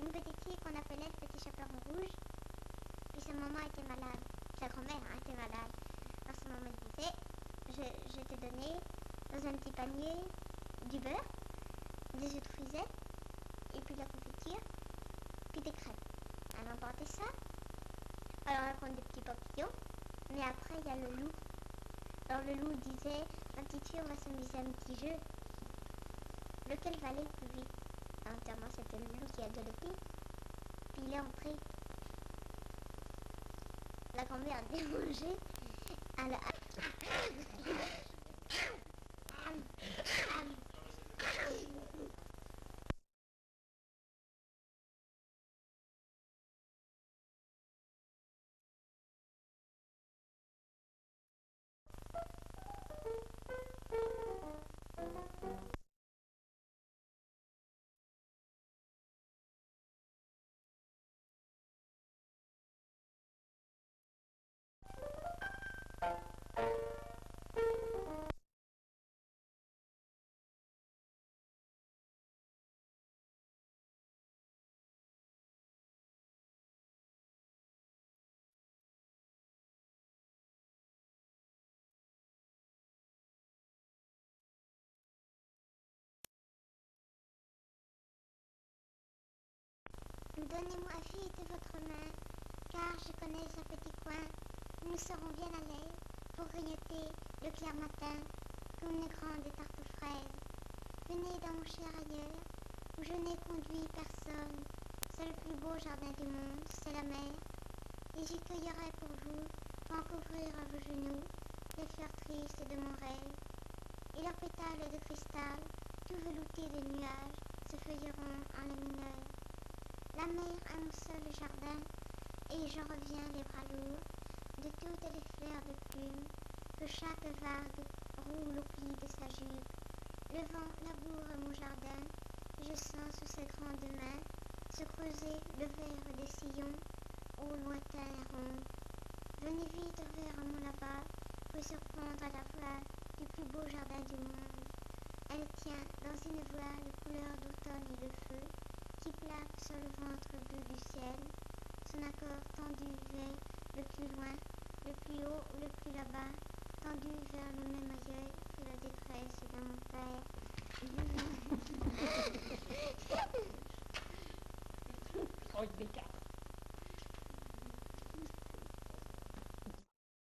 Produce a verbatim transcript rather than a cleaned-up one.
une petite fille qu'on appelait le petit chaperon rouge. Et sa maman était malade, sa grand-mère hein, était malade. Alors sa maman disait, je, je t'ai donné dans un petit panier du beurre, des œufs de frisette, et puis de la confiture, puis des crêpes. Elle a emporté ça, alors elle prend des petits papillons, mais après il y a le loup. Alors le loup disait, ma petite fille, on va s'amuser à un petit jeu. Lequel va aller plus vite? Notamment c'était le loup qui a galopé, puis il est entré. La grand-mère a dérangé à la... Donnez-moi vite votre main, car je connais un petit coin où nous serons bien à l'aise pour grignoter le clair matin comme une grande tarte aux fraises. Venez dans mon cher ailleurs, où je n'ai conduit personne. C'est le plus beau jardin du monde, c'est la mer. Et j'y cueillerai pour vous, pour couvrir à vos genoux les fleurs tristes de mon rêve. Et leurs pétales de cristal, tout veloutés de nuages, se feuilleront en lumineux. La mer annonça le jardin, et je reviens les bras lourds de toutes les fleurs de plumes, que chaque vague roule au pli de sa jupe. Le vent laboure mon jardin, je sens sous ses grandes mains se creuser le verre des sillons, au lointain rond. Venez vite vers mon là-bas, pour surprendre à la voile du plus beau jardin du monde. Elle tient dans une voile de couleur d'automne et de feu, qui plaque sur le ventre bleu du ciel, son accord tendu vers le plus loin, le plus haut ou le plus là-bas, tendu vers le même aïeul que la détresse de mon père. Oh,